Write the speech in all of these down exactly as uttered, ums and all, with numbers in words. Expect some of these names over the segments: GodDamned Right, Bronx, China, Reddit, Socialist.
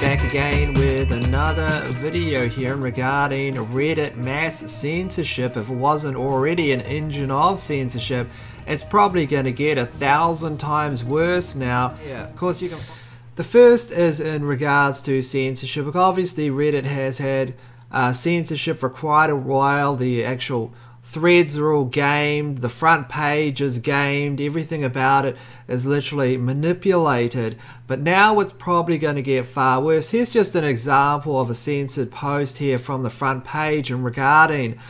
back again with another video here regarding Reddit mass censorship. If it wasn't already an engine of censorship, it's probably going to get a thousand times worse now. Yeah, of course you can. The first is in regards to censorship. Obviously, Reddit has had uh, censorship for quite a while. The actual threads are all gamed, the front page is gamed, everything about it is literally manipulated. But now it's probably going to get far worse. Here's just an example of a censored post here from the front page and regarding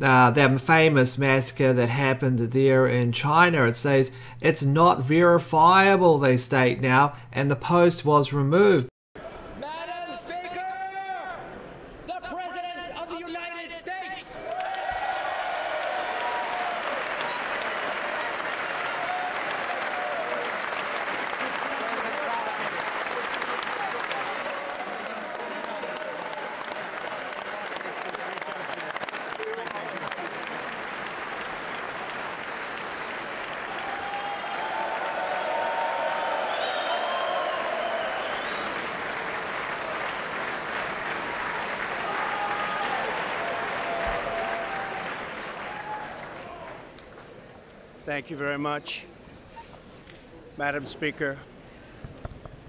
uh, that famous massacre that happened there in China. It says, "It's not verifiable," they state now, and the post was removed. Madam Speaker, the President of the United States. Thank you very much, Madam Speaker,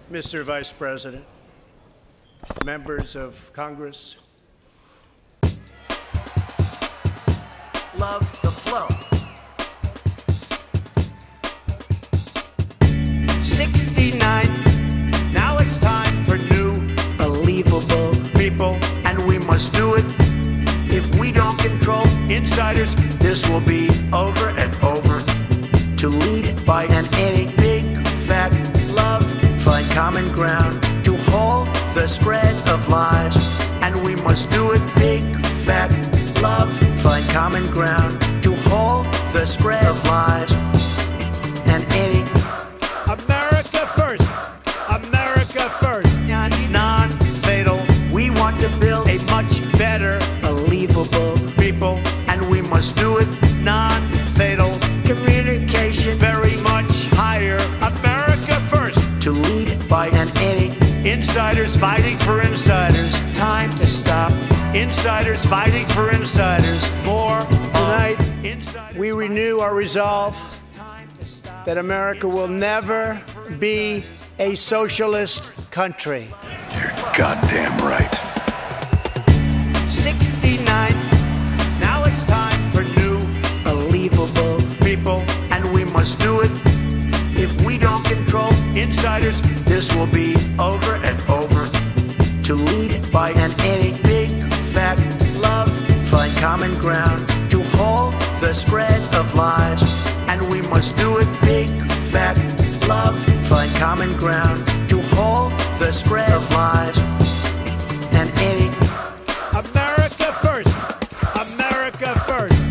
Mister Vice President, members of Congress. Love the flow. sixty-nine, now it's time for new, believable people, and we must do it. If we don't control insiders, this will be over and over. To lead by an any big fat love, find common ground to halt the spread of lies. And we must do it, big fat love, find common ground to halt the spread of lies. And any America first, America first, non-fatal. We want to build a much better, believable people, and we must do it, non-fatal. Communication very much higher, America first. To lead by an any. Insiders fighting for insiders. Time to stop. Insiders fighting for insiders. More tonight. Insiders we renew our resolve that America will never be a socialist country. You're goddamn right. sixty-nine, now it's time for new, believable people, and we must do it. If we don't control insiders, this will be over and over. To lead by an any big fat love, find common ground to halt the spread of lies. And we must do it, big fat love, find common ground to halt the spread of lies. And any America first, America first,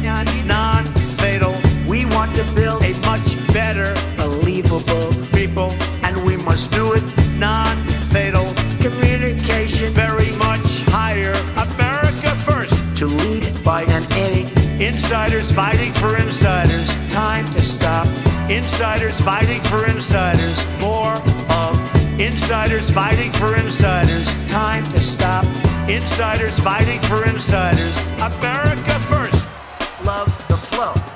non-fatal. We want to build a much better, believable people, and we must do it, non-fatal. Communication very much higher, America first. To lead by an any. Insiders fighting for insiders. Time to stop. Insiders fighting for insiders. More of insiders fighting for insiders. Time to stop. Insiders fighting for insiders. America first. Love the flow.